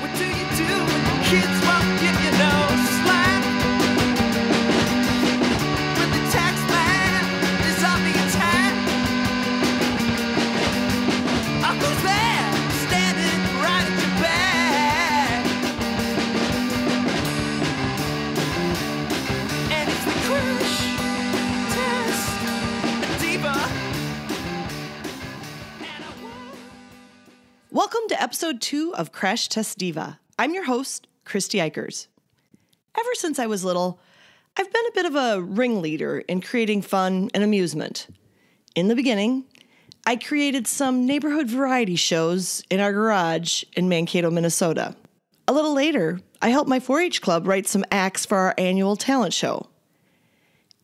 What do you do when the kids won't give you no slack? When the tax man is on the attack? Oh, who's there standing right at your back? And it's the Crash Test Diva. And I welcome to episode 2 of Crash Test Diva. I'm your host, Christy Eichers. Ever since I was little, I've been a bit of a ringleader in creating fun and amusement. In the beginning, I created some neighborhood variety shows in our garage in Mankato, Minnesota. A little later, I helped my 4-H club write some acts for our annual talent show.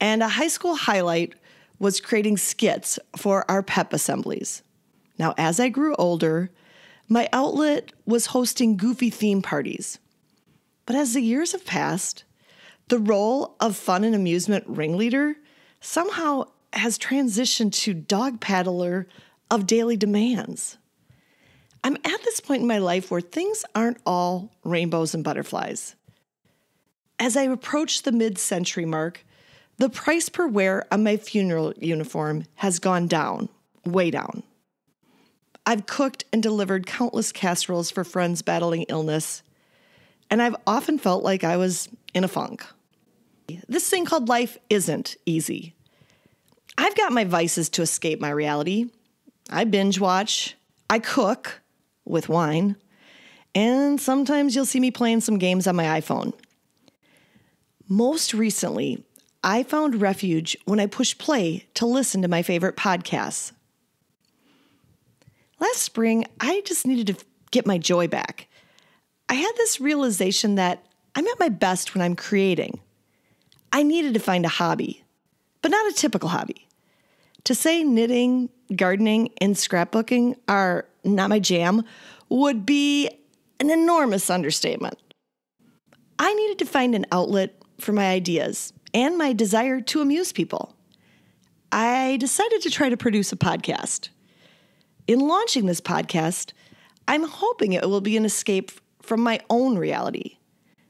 And a high school highlight was creating skits for our pep assemblies. Now, as I grew older, my outlet was hosting goofy theme parties. But as the years have passed, the role of fun and amusement ringleader somehow has transitioned to dog paddler of daily demands. I'm at this point in my life where things aren't all rainbows and butterflies. As I approach the mid-century mark, the price per wear on my funeral uniform has gone down, way down. I've cooked and delivered countless casseroles for friends battling illness, and I've often felt like I was in a funk. This thing called life isn't easy. I've got my vices to escape my reality. I binge watch, I cook with wine, and sometimes you'll see me playing some games on my iPhone. Most recently, I found refuge when I pushed play to listen to my favorite podcasts. Last spring, I just needed to get my joy back. I had this realization that I'm at my best when I'm creating. I needed to find a hobby, but not a typical hobby. To say knitting, gardening, and scrapbooking are not my jam would be an enormous understatement. I needed to find an outlet for my ideas and my desire to amuse people. I decided to try to produce a podcast. In launching this podcast, I'm hoping it will be an escape from my own reality.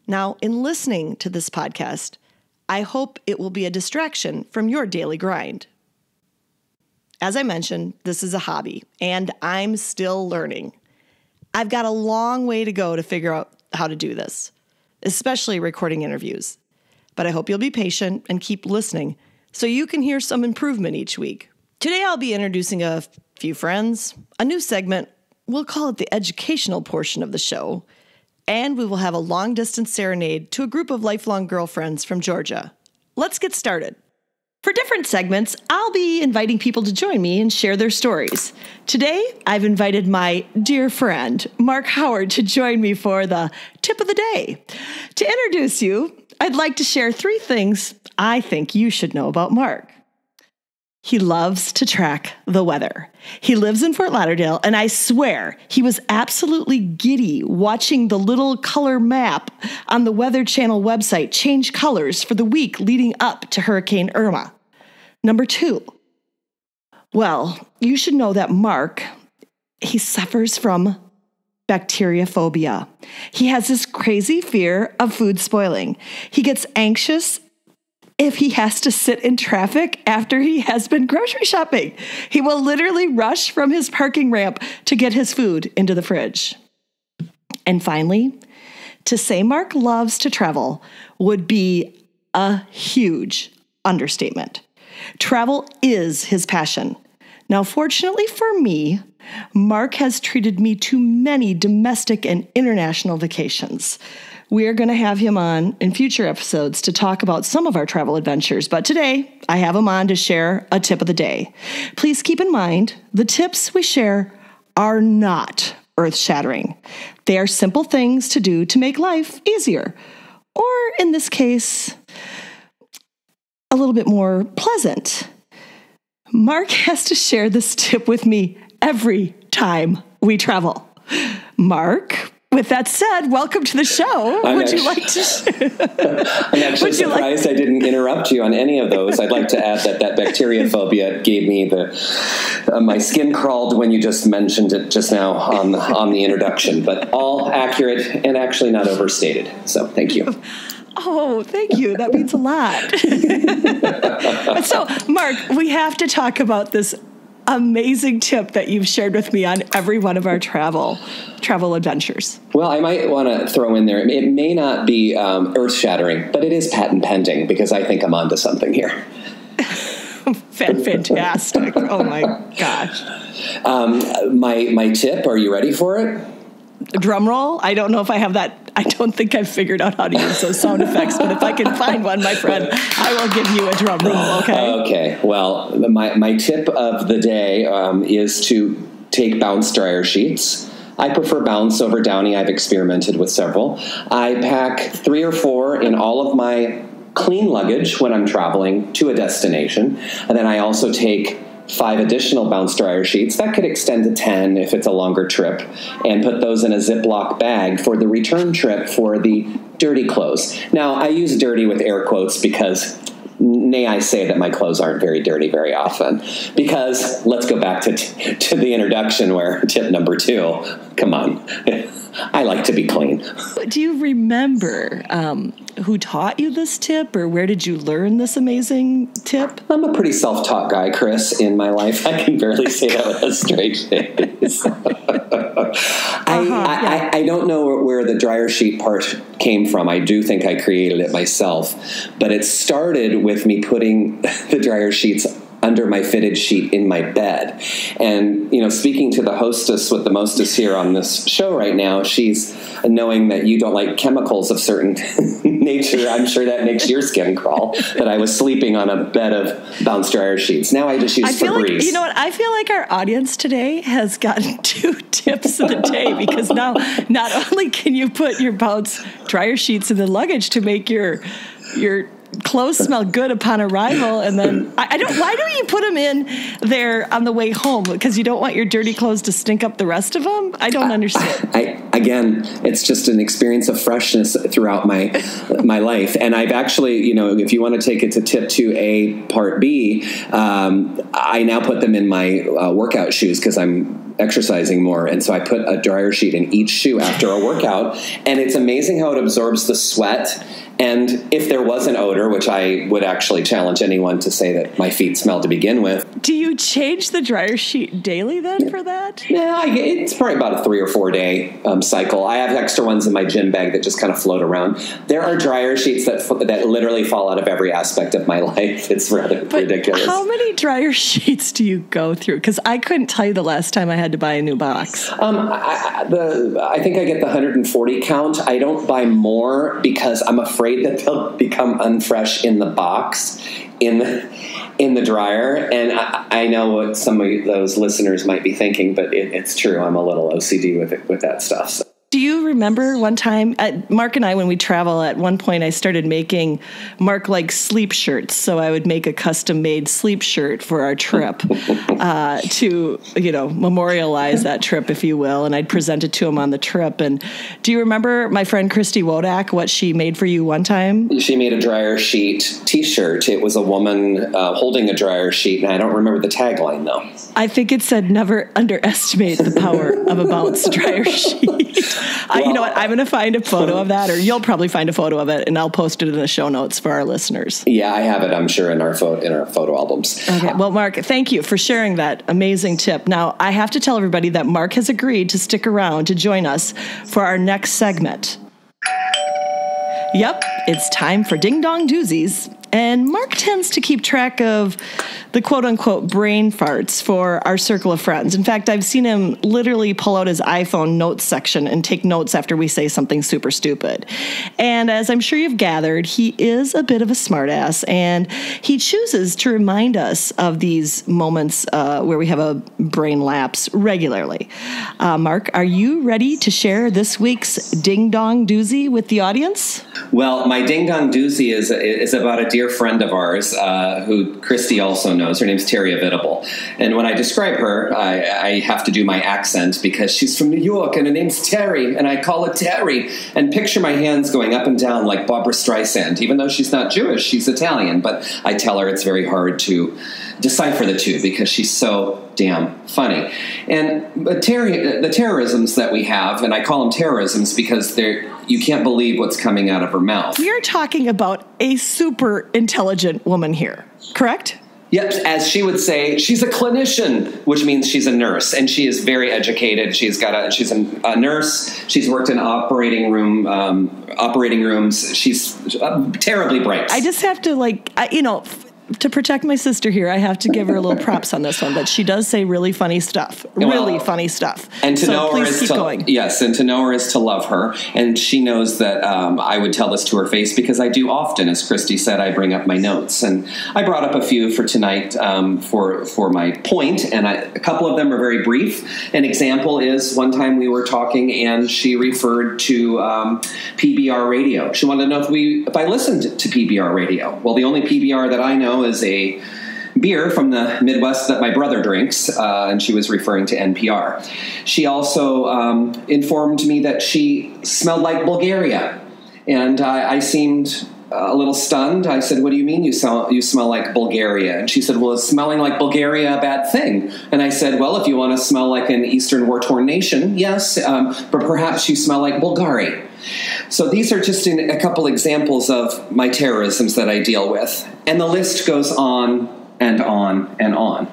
Now, in listening to this podcast, I hope it will be a distraction from your daily grind. As I mentioned, this is a hobby, and I'm still learning. I've got a long way to go to figure out how to do this, especially recording interviews. But I hope you'll be patient and keep listening so you can hear some improvement each week. Today, I'll be introducing a few friends, a new segment, we'll call it the educational portion of the show, and we will have a long distance serenade to a group of lifelong girlfriends from Georgia. Let's get started. For different segments, I'll be inviting people to join me and share their stories. Today, I've invited my dear friend, Mark Howard, to join me for the tip of the day. To introduce you, I'd like to share 3 things I think you should know about Mark. He loves to track the weather. He lives in Fort Lauderdale, and I swear he was absolutely giddy watching the little color map on the Weather Channel website change colors for the week leading up to Hurricane Irma. Number 2, well, you should know that Mark, he suffers from bacteriophobia. He has this crazy fear of food spoiling. He gets anxious if he has to sit in traffic after he has been grocery shopping. He will literally rush from his parking ramp to get his food into the fridge. And finally, to say Mark loves to travel would be a huge understatement. Travel is his passion. Now, fortunately for me, Mark has treated me to many domestic and international vacations. We are going to have him on in future episodes to talk about some of our travel adventures, but today I have him on to share a tip of the day. Please keep in mind, the tips we share are not earth-shattering. They are simple things to do to make life easier, or in this case, a little bit more pleasant. Mark has to share this tip with me every time we travel. Mark, With that said, welcome to the show. I'm actually surprised I didn't interrupt you on any of those. I'd like to add that bacteriophobia gave me my skin crawled when you just mentioned it just now on the introduction, but all accurate and actually not overstated. So thank you. Oh, thank you. That means a lot. So, Mark, we have to talk about this amazing tip that you've shared with me on every one of our travel adventures. Well, I might want to throw in there, it may not be earth-shattering, but it is patent pending because I think I'm onto something here. Fantastic. Oh, my gosh. My tip, are you ready for it? Drum roll. I don't know if I have that. I don't think I've figured out how to use those sound effects, but if I can find one, my friend, I will give you a drum roll. Okay. Well, my tip of the day is to take Bounce dryer sheets. I prefer Bounce over Downy. I've experimented with several. I pack 3 or 4 in all of my clean luggage when I'm traveling to a destination. And then I also take 5 additional Bounce dryer sheets that could extend to 10 if it's a longer trip, and put those in a Ziploc bag for the return trip for the dirty clothes. Now, I use dirty with air quotes because nay, I say that my clothes aren't very dirty very often, because let's go back to the introduction where tip number 2, come on, I like to be clean. Do you remember who taught you this tip, or where did you learn this amazing tip? I'm a pretty self-taught guy, Chris, in my life. I can barely say that with a straight face. I don't know where the dryer sheet part came from. I do think I created it myself, but it started with me putting the dryer sheets under my fitted sheet in my bed. And, you know, speaking to the hostess with the mostest here on this show right now, she's knowing that you don't like chemicals of certain nature. I'm sure that makes your skin crawl, that I was sleeping on a bed of Bounce dryer sheets. Now I just use Febreze. You know what? I feel like our audience today has gotten 2 tips of the day, because now not only can you put your Bounce dryer sheets in the luggage to make your clothes smell good upon arrival, and then why don't you put them in there on the way home, because you don't want your dirty clothes to stink up the rest of them? I don't understand. Again, it's just an experience of freshness throughout my life. And I've actually, you know, if you want to take it to tip 2A part B, I now put them in my workout shoes because I'm exercising more, and so I put a dryer sheet in each shoe after a workout, and it's amazing how it absorbs the sweat. And if there was an odor, which I would actually challenge anyone to say that my feet smell to begin with. Do you change the dryer sheet daily then for that? Yeah, it's probably about a 3 or 4 day cycle. I have extra ones in my gym bag that just kind of float around. There are dryer sheets that literally fall out of every aspect of my life. It's rather ridiculous. How many dryer sheets do you go through? Because I couldn't tell you the last time I had to buy a new box. I think I get the 140 count. I don't buy more because I'm afraid that they'll become unfresh in the box, in the dryer. And I know what some of those listeners might be thinking, but it's true. I'm a little OCD with that stuff. So. Do you remember one time, Mark and I, when we travel, at one point I started making Mark like sleep shirts. So I would make a custom made sleep shirt for our trip to, you know, memorialize that trip, if you will. And I'd present it to him on the trip. And do you remember my friend Christy Wodak, what she made for you one time? She made a dryer sheet T-shirt. It was a woman holding a dryer sheet. And I don't remember the tagline, though. I think it said, "Never underestimate the power of a Bounce dryer sheet." Well, you know what? I'm going to find a photo of that, or you'll probably find a photo of it, and I'll post it in the show notes for our listeners. Yeah, I have it, I'm sure, in our photo albums. Okay. Well, Mark, thank you for sharing that amazing tip. Now, I have to tell everybody that Mark has agreed to stick around to join us for our next segment. Yep, it's time for Ding Dong Doozies. And Mark tends to keep track of the quote-unquote brain farts for our circle of friends. In fact, I've seen him literally pull out his iPhone notes section and take notes after we say something super stupid. And as I'm sure you've gathered, he is a bit of a smartass, and he chooses to remind us of these moments where we have a brain lapse regularly. Mark, are you ready to share this week's Ding Dong Doozy with the audience? Well, my Ding Dong Doozie is about a dear friend of ours who Christy also knows. Her name's Terry Avitable. And when I describe her, I have to do my accent because she's from New York and her name's Terry, and I call her Terry. And picture my hands going up and down like Barbra Streisand. Even though she's not Jewish, she's Italian. But I tell her it's very hard to decipher the two because she's so damn funny. And the terrorisms that we have, and I call them terrorisms because you can't believe what's coming out of her mouth. We are talking about a super intelligent woman here, correct? Yes, as she would say, she's a clinician, which means she's a nurse, and she is very educated. She's a nurse. She's worked in operating rooms. She's terribly bright. I just have to to protect my sister here, I have to give her a little props on this one, but she does say really funny stuff. Really funny stuff. And to know her is to love her. Yes, and to know her is to love her. And she knows that I would tell this to her face because I do often, as Christy said, I bring up my notes. And I brought up a few for tonight for my point, and a couple of them are very brief. An example is one time we were talking and she referred to PBR radio. She wanted to know if I listened to PBR radio. Well, the only PBR that I know is a beer from the Midwest that my brother drinks, and she was referring to NPR. She also informed me that she smelled like Bulgaria, and I seemed a little stunned. I said, "What do you mean you smell like Bulgaria?" And she said, "Well, is smelling like Bulgaria a bad thing?" And I said, "Well, if you want to smell like an Eastern war-torn nation, yes, but perhaps you smell like Bulgari." So these are just a couple examples of my terrorisms that I deal with. And the list goes on and on and on.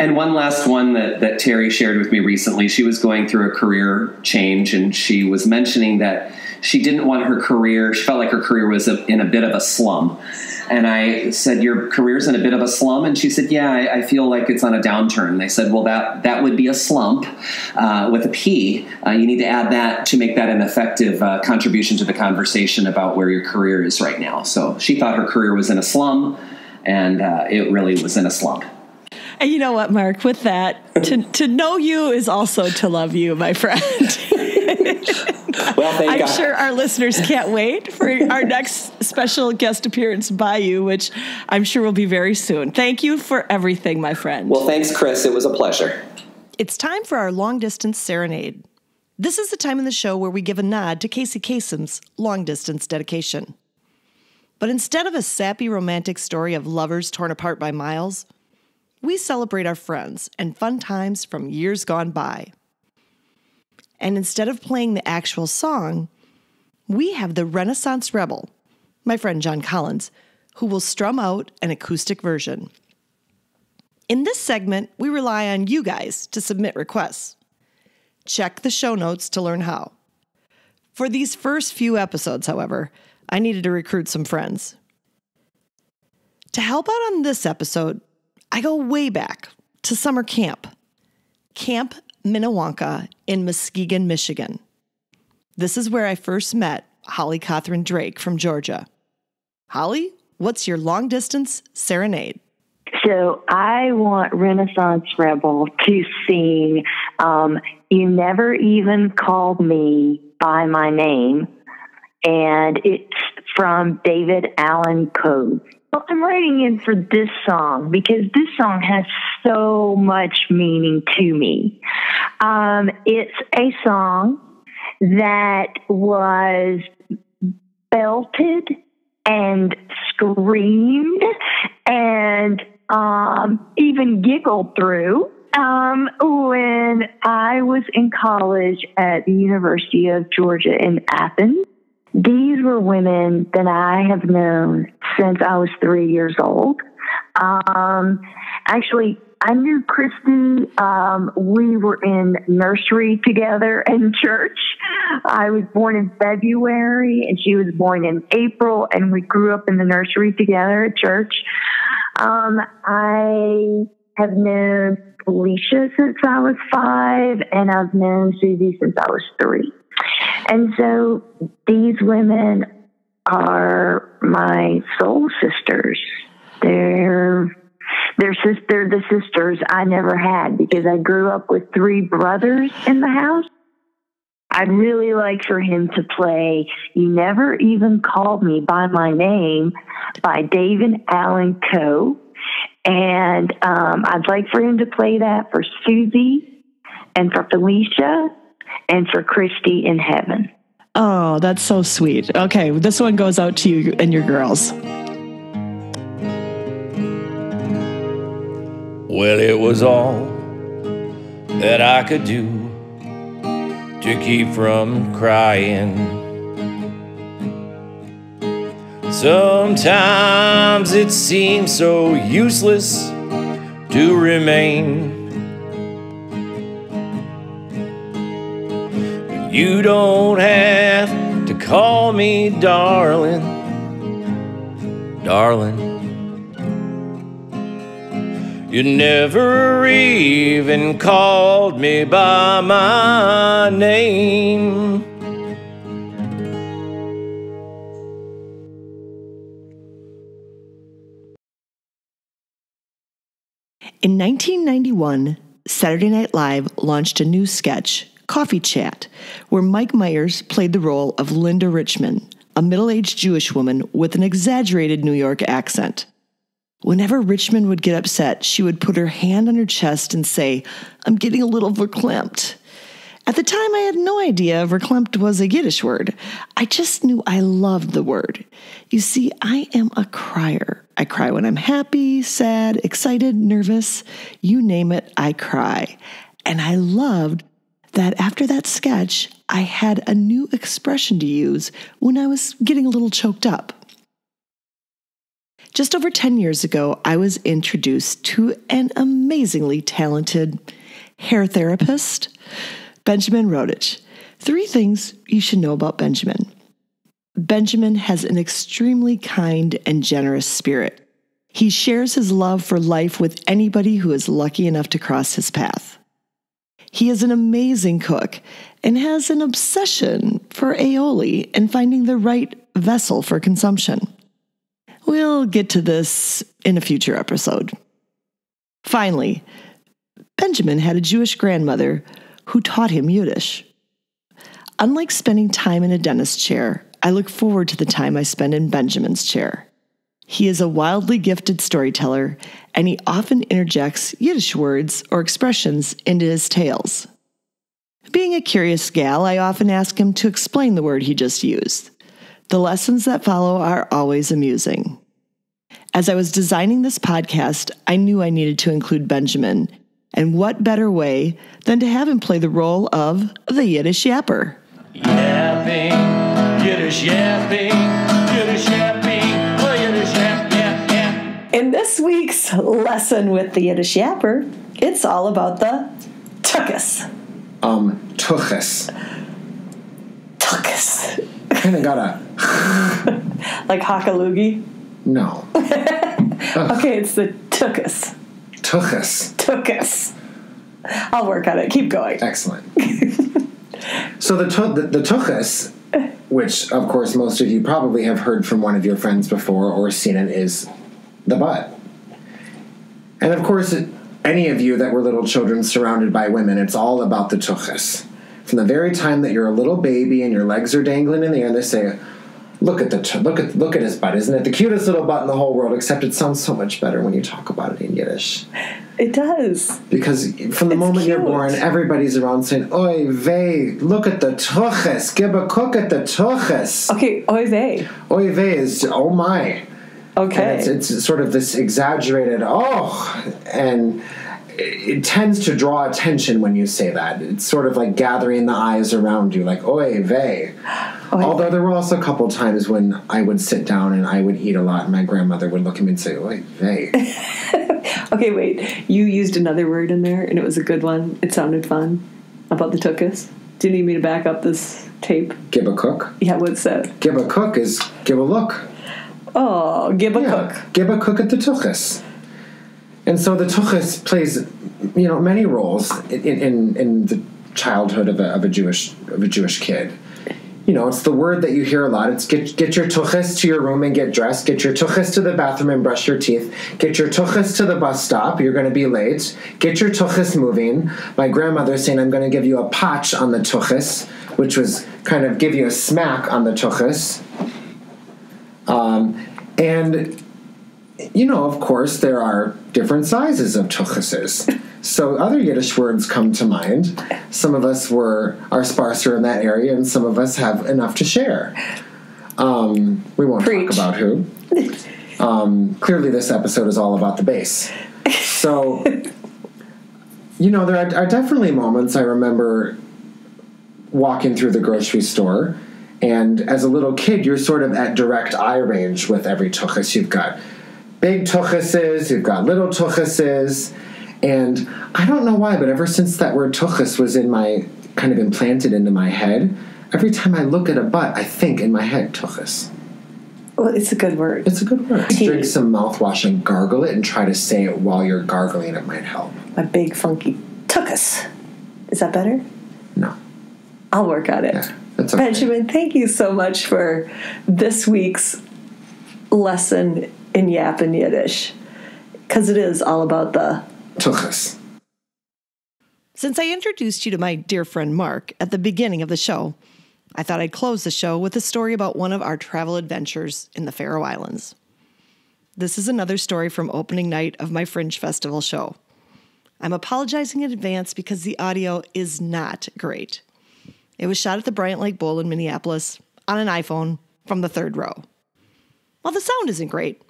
And one last one that Terry shared with me recently, she was going through a career change, and she was mentioning that she didn't want her career, she felt like her career was in a bit of a slum. And I said, "Your career's in a bit of a slum?" And she said, "Yeah, I feel like it's on a downturn." And I said, "Well, that would be a slump with a P. You need to add that to make that an effective contribution to the conversation about where your career is right now." So she thought her career was in a slum, and it really was in a slump. And you know what, Mark, with that, to know you is also to love you, my friend. Well, thank God. I'm sure our listeners can't wait for our next special guest appearance by you, which I'm sure will be very soon. Thank you for everything, my friend. Well, thanks, Chris. It was a pleasure. It's time for our Long Distance Serenade. This is the time in the show where we give a nod to Casey Kasem's long distance dedication. But instead of a sappy romantic story of lovers torn apart by miles, we celebrate our friends and fun times from years gone by. And instead of playing the actual song, we have the Renaissance Rebel, my friend John Collins, who will strum out an acoustic version. In this segment, we rely on you guys to submit requests. Check the show notes to learn how. For these first few episodes, however, I needed to recruit some friends. To help out on this episode, I go way back to summer camp, Camp Minnewanka in Muskegon, Michigan. This is where I first met Holly Catherine Drake from Georgia. Holly, what's your long distance serenade? So I want Renaissance Rebel to sing You Never Even Called Me By My Name, and it's from David Allan Coe. Well, I'm writing in for this song because this song has so much meaning to me. It's a song that was belted and screamed and even giggled through when I was in college at the University of Georgia in Athens. These were women that I have known since I was 3 years old. Actually, I knew Christy. We were in nursery together and church. I was born in February, and she was born in April, and we grew up in the nursery together at church. I have known Felicia since I was 5, and I've known Susie since I was 3. And so these women are my soul sisters. They're the sisters I never had because I grew up with 3 brothers in the house. I'd really like for him to play You Never Even Called Me By My Name by David Allan Coe. And I'd like for him to play that for Susie and for Felicia and for Christy in heaven. Oh, that's so sweet. Okay, this one goes out to you and your girls. Well, it was all that I could do to keep from crying. Sometimes it seems so useless to remain. But you don't have to call me darling, darling. You never even called me by my name. In 1991, Saturday Night Live launched a new sketch, Coffee Chat, where Mike Myers played the role of Linda Richman, a middle-aged Jewish woman with an exaggerated New York accent. Whenever Richmond would get upset, she would put her hand on her chest and say, "I'm getting a little verklempt." At the time, I had no idea verklempt was a Yiddish word. I just knew I loved the word. You see, I am a crier. I cry when I'm happy, sad, excited, nervous. You name it, I cry. And I loved that after that sketch, I had a new expression to use when I was getting a little choked up. Just over 10 years ago, I was introduced to an amazingly talented hair therapist, Benjamin Rodich. Three things you should know about Benjamin. Benjamin has an extremely kind and generous spirit. He shares his love for life with anybody who is lucky enough to cross his path. He is an amazing cook and has an obsession for aioli and finding the right vessel for consumption. We'll get to this in a future episode. Finally, Benjamin had a Jewish grandmother who taught him Yiddish. Unlike spending time in a dentist's chair, I look forward to the time I spend in Benjamin's chair. He is a wildly gifted storyteller, and he often interjects Yiddish words or expressions into his tales. Being a curious gal, I often ask him to explain the word he just used. The lessons that follow are always amusing. As I was designing this podcast, I knew I needed to include Benjamin, and what better way than to have him play the role of the Yiddish Yapper. Yapping, Yiddish yapping, Yiddish yapping, oh Yiddish yap, yap, yap. In this week's lesson with the Yiddish Yapper, it's all about the Tuchus. Tuchus. Tuchus. Kind of got a... like Hakalugi? No. Okay, it's the Tuchus. Tuchus. Tuchus. I'll work on it. Keep going. Excellent. So the Tuchus, which, of course, most of you probably have heard from one of your friends before or seen it, is the butt. And, of course, any of you that were little children surrounded by women, it's all about the Tuchus. From the very time that you're a little baby and your legs are dangling in the air, and they say, "Look at his butt! Isn't it the cutest little butt in the whole world?" Except it sounds so much better when you talk about it in Yiddish. It does. Because from the moment you're born, everybody's around saying, "Oy vey! Look at the Tuchus! Give a cook at the Tuchus!" Okay, oy vey. Oy vey is oh my. Okay. And it's sort of this exaggerated oh and. It tends to draw attention when you say that. It's sort of like gathering the eyes around you, like, oy vey. Although there were also a couple times when I would sit down and I would eat a lot, and my grandmother would look at me and say, oy vey. Okay, wait. You used another word in there, and it was a good one. It sounded fun. About the Tuchus. Do you need me to back up this tape? Give a cook. Yeah, what's that? Give a cook is give a look. Oh, give a cook. Give a cook at the Tuchus. And so the Tuchus plays, you know, many roles in the childhood of a Jewish kid. You know, it's the word that you hear a lot. It's get your Tuchus to your room and get dressed. Get your Tuchus to the bathroom and brush your teeth. Get your Tuchus to the bus stop. You're going to be late. Get your Tuchus moving. My grandmother's saying, I'm going to give you a potch on the Tuchus, which was kind of give you a smack on the Tuchus. And, you know, of course, there are different sizes of Tuchuses. So other Yiddish words come to mind. Some of us are sparser in that area, and some of us have enough to share. We won't talk about who. Clearly, this episode is all about the bass. So, you know, there are definitely moments I remember walking through the grocery store, and as a little kid, you're sort of at direct eye range with every tuchus. You've got big tuchuses, you've got little tuchuses, and I don't know why, but ever since that word tuchus was kind of implanted into my head, every time I look at a butt, I think in my head, tuchus. Well, it's a good word. It's a good word. Drink some mouthwash and gargle it, and try to say it while you're gargling. It might help. My big, funky tuchus. Is that better? No. I'll work on it. Yeah, that's okay. Benjamin, thank you so much for this week's lesson in Yap and Yiddish, because it is all about the tuchus. Since I introduced you to my dear friend Mark at the beginning of the show, I thought I'd close the show with a story about one of our travel adventures in the Faroe Islands. This is another story from opening night of my Fringe Festival show. I'm apologizing in advance because the audio is not great. It was shot at the Bryant Lake Bowl in Minneapolis on an iPhone from the third row. While the sound isn't great,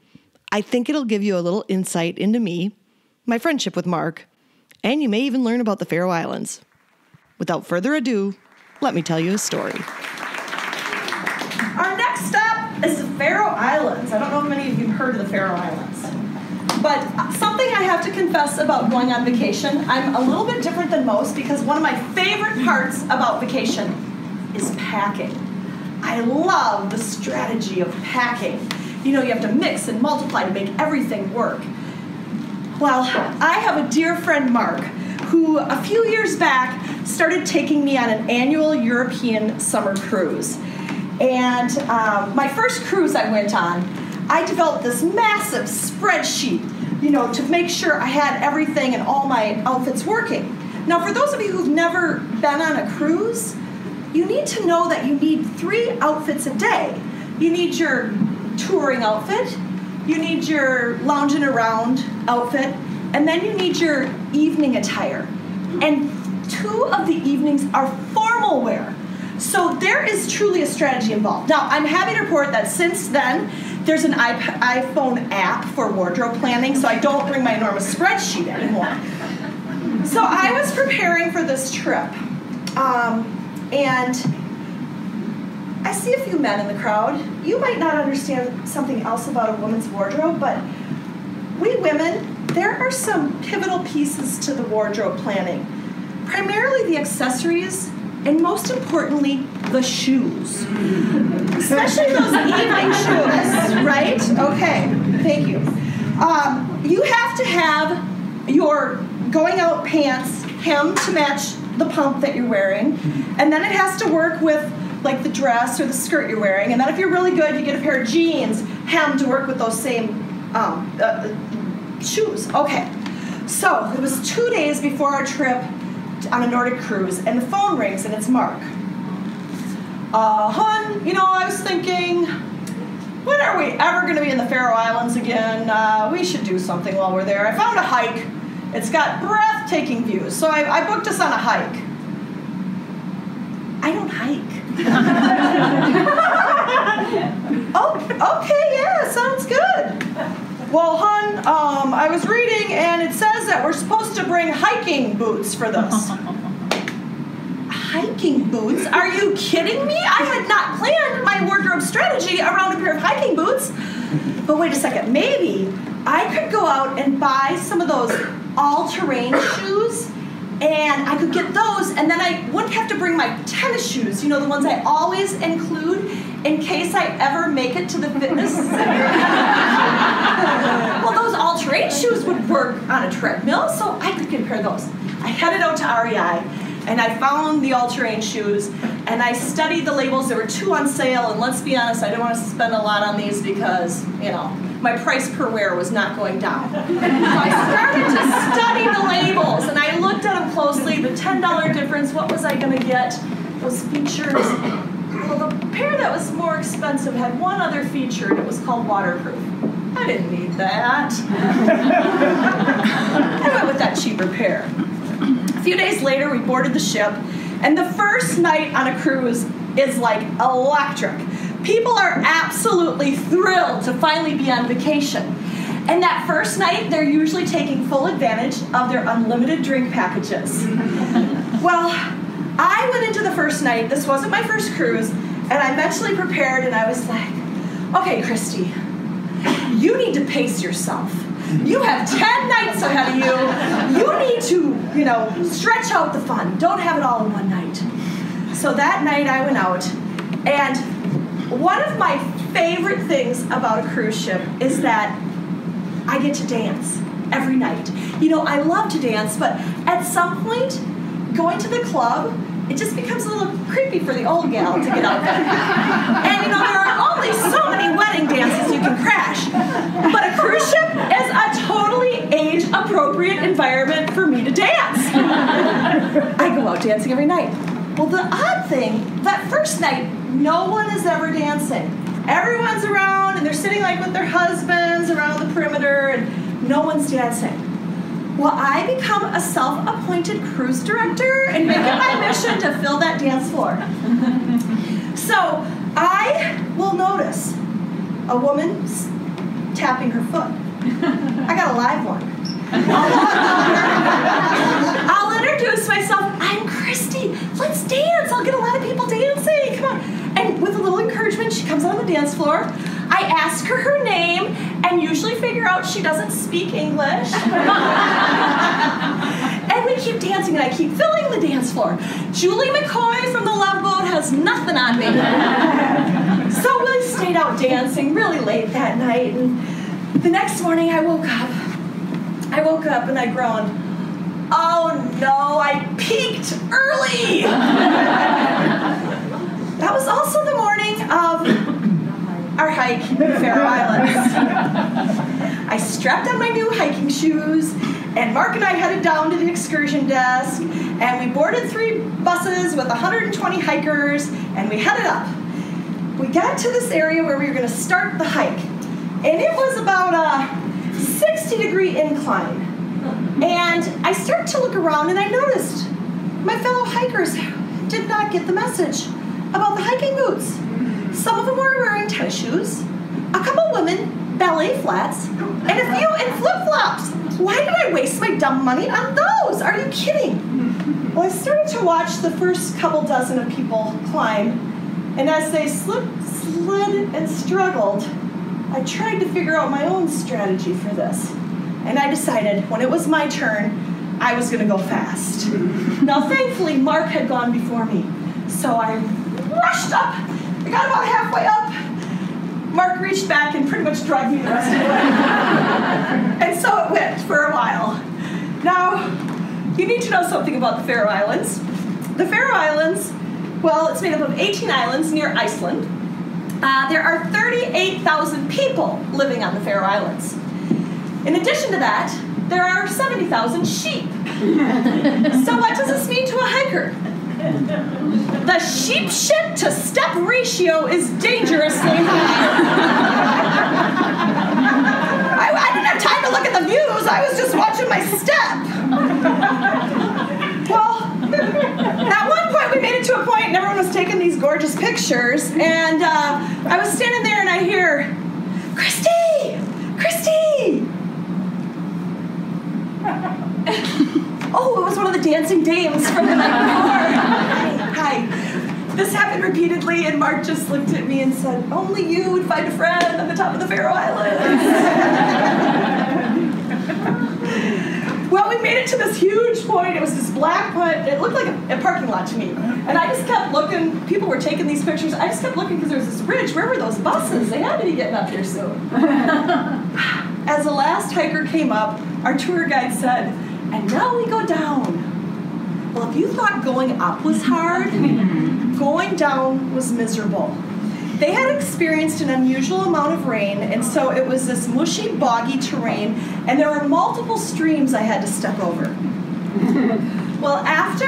I think it'll give you a little insight into me, my friendship with Mark, and you may even learn about the Faroe Islands. Without further ado, let me tell you a story. Our next stop is the Faroe Islands. I don't know if many of you have heard of the Faroe Islands. But something I have to confess about going on vacation, I'm a little bit different than most, because one of my favorite parts about vacation is packing. I love the strategy of packing. You know, you have to mix and multiply to make everything work. Well, I have a dear friend, Mark, who a few years back started taking me on an annual European summer cruise. And my first cruise I went on, I developed this massive spreadsheet, you know, to make sure I had everything and all my outfits working. Now, for those of you who've never been on a cruise, you need to know that you need 3 outfits a day. You need your touring outfit, you need your lounging around outfit, and then you need your evening attire. And 2 of the evenings are formal wear. So there is truly a strategy involved. Now, I'm happy to report that since then, there's an iPhone app for wardrobe planning, so I don't bring my enormous spreadsheet anymore. So I was preparing for this trip, and I see a few men in the crowd. You might not understand something else about a woman's wardrobe, but we women, there are some pivotal pieces to the wardrobe planning. Primarily the accessories, and most importantly, the shoes. Especially those evening shoes, right? Okay, thank you. You have to have your going out pants hemmed to match the pump that you're wearing, and then it has to work with like the dress or the skirt you're wearing, and then if you're really good, you get a pair of jeans hemmed to work with those same shoes. Okay, so it was 2 days before our trip on a Nordic cruise, and the phone rings, and it's Mark. Hun, you know, I was thinking, when are we ever going to be in the Faroe Islands again? We should do something while we're there. I found a hike. It's got breathtaking views, so I booked us on a hike. I don't hike. Oh, okay, yeah, sounds good. Well, hun, I was reading, and it says that we're supposed to bring hiking boots for this. Hiking boots? Are you kidding me? I had not planned my wardrobe strategy around a pair of hiking boots. But wait a second, maybe I could go out and buy some of those all-terrain shoes, and I could get those, and then I wouldn't have to bring my tennis shoes, you know, the ones I always include in case I ever make it to the fitness center. Well, those all-terrain shoes would work on a treadmill, so I could get a pair of those. I headed out to REI, and I found the all-terrain shoes, and I studied the labels. There were 2 on sale, and let's be honest, I didn't want to spend a lot on these because, you know, my price per wear was not going down. So I started to study the labels, and I looked at them closely, the $10 difference, what was I gonna get? was featured, well, the pair that was more expensive had one other feature, and it was called waterproof. I didn't need that. I went with that cheaper pair. A few days later, we boarded the ship, and the first night on a cruise is like electric. People are absolutely thrilled to finally be on vacation. And that first night, they're usually taking full advantage of their unlimited drink packages. Well, I went into the first night, this wasn't my first cruise, and I mentally prepared, and I was like, okay, Christy, you need to pace yourself. You have 10 nights ahead of you. You need to, you know, stretch out the fun. Don't have it all in one night. So that night I went out, and one of my favorite things about a cruise ship is that I get to dance every night. You know, I love to dance, but at some point, going to the club, it just becomes a little creepy for the old gal to get out there. And you know, there are only so many wedding dances you can crash. But a cruise ship is a totally age-appropriate environment for me to dance. I go out dancing every night. Well, the odd thing, that first night, no one is ever dancing. Everyone's around, and they're sitting like with their husbands around the perimeter, and no one's dancing. Well, I become a self-appointed cruise director and make it my mission to fill that dance floor. So I will notice a woman tapping her foot. I got a live one. I'll introduce myself. I'm Christy. Let's dance. I'll get a lot of people dancing. Come on. And with a little encouragement, she comes on the dance floor. I ask her her name and usually figure out she doesn't speak English. And we keep dancing, and I keep filling the dance floor. Julie McCoy from The Love Boat has nothing on me. So we stayed out dancing really late that night, and the next morning I woke up. I woke up and I groaned, oh no, I peaked early. That was also the morning of our hike in the Faroe Islands. I strapped on my new hiking shoes, and Mark and I headed down to the excursion desk, and we boarded 3 buses with 120 hikers, and we headed up. We got to this area where we were going to start the hike, and it was about a 60-degree incline. And I started to look around, and I noticed my fellow hikers did not get the message about the hiking boots. Some of them were wearing tennis shoes, a couple women ballet flats, and a few in flip-flops. Why did I waste my dumb money on those? Are you kidding? Well, I started to watch the first couple dozen of people climb, and as they slipped, slid, and struggled, I tried to figure out my own strategy for this. And I decided when it was my turn, I was going to go fast. Now, thankfully, Mark had gone before me, so I rushed up. I got about halfway up. Mark reached back and pretty much dragged me the rest of the way. And so it went for a while. Now, you need to know something about the Faroe Islands. The Faroe Islands, well, it's made up of 18 islands near Iceland. There are 38,000 people living on the Faroe Islands. In addition to that, there are 70,000 sheep. So what does this mean to a hiker? The sheep shit to step ratio is dangerously high. I didn't have time to look at the views. I was just watching my step. Well, at one point we made it to a point and everyone was taking these gorgeous pictures. And I was standing there and I hear, Christy! Christy! Oh, it was one of the dancing dames from the night before. Hi. This happened repeatedly, and Mark just looked at me and said, only you would find a friend on the top of the Faroe Islands. Well, we made it to this huge point. It was this black point. It looked like a parking lot to me. And I just kept looking. People were taking these pictures. I just kept looking because there was this bridge. Where were those buses? They had to be getting up here soon. As the last hiker came up, our tour guide said, and now we go down. Well, if you thought going up was hard, going down was miserable. They had experienced an unusual amount of rain, and so it was this mushy, boggy terrain, and there were multiple streams I had to step over. Well, after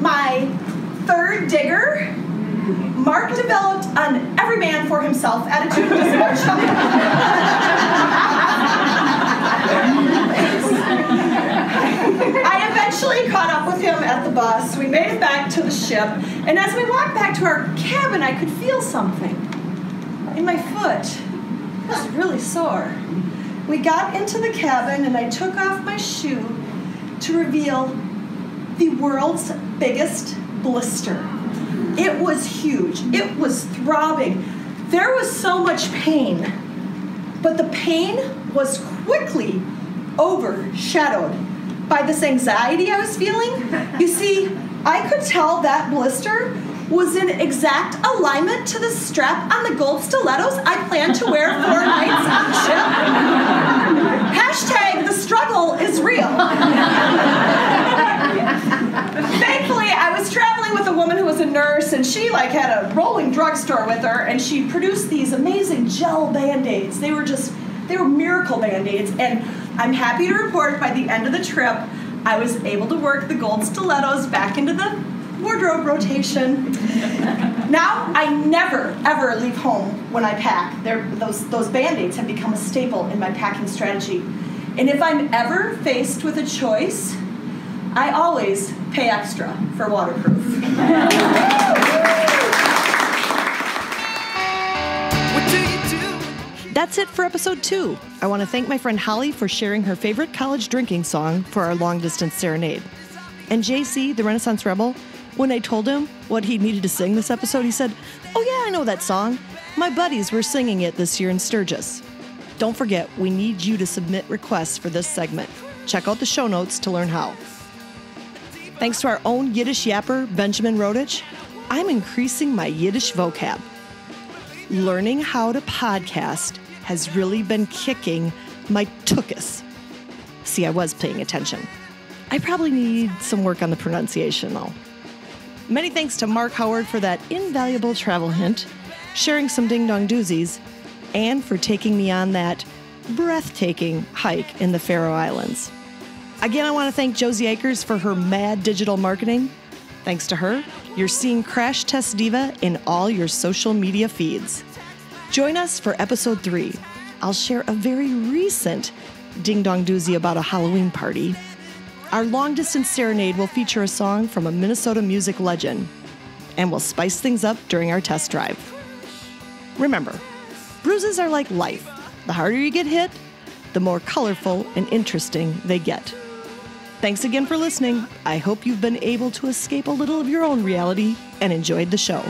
my third digger, Mark developed an every-man-for-himself attitude to I eventually caught up with him at the bus. We made it back to the ship, and as we walked back to our cabin, I could feel something in my foot. It was really sore. We got into the cabin, and I took off my shoe to reveal the world's biggest blister. It was huge. It was throbbing. There was so much pain, but the pain was quickly overshadowed by this anxiety I was feeling. You see, I could tell that blister was in exact alignment to the strap on the gold stilettos I planned to wear 4 nights on the ship. # the struggle is real. Thankfully, I was traveling with a woman who was a nurse, and she had a rolling drugstore with her, and she produced these amazing gel Band-Aids. They were miracle Band-Aids, and I'm happy to report by the end of the trip, I was able to work the gold stilettos back into the wardrobe rotation. Now, I never, ever leave home when I pack. Those Band-Aids have become a staple in my packing strategy. And if I'm ever faced with a choice, I always pay extra for waterproof. That's it for episode 2. I want to thank my friend Holly for sharing her favorite college drinking song for our Long Distance Serenade. And JC, the Renaissance Rebel, when I told him what he needed to sing this episode, he said, "Oh yeah, I know that song. My buddies were singing it this year in Sturgis." Don't forget, we need you to submit requests for this segment. Check out the show notes to learn how. Thanks to our own Yiddish yapper, Benjamin Rodich, I'm increasing my Yiddish vocab. Learning how to podcast has really been kicking my Tuchus. See, I was paying attention. I probably need some work on the pronunciation, though. Many thanks to Mark Howard for that invaluable travel hint, sharing some Ding Dong Doozies, and for taking me on that breathtaking hike in the Faroe Islands. Again, I want to thank Josie Eichers for her mad digital marketing. Thanks to her, you're seeing Crash Test Diva in all your social media feeds. Join us for episode 3. I'll share a very recent Ding Dong Doozy about a Halloween party. Our Long Distance Serenade will feature a song from a Minnesota music legend, and we'll spice things up during our test drive. Remember, bruises are like life. The harder you get hit, the more colorful and interesting they get. Thanks again for listening. I hope you've been able to escape a little of your own reality and enjoyed the show.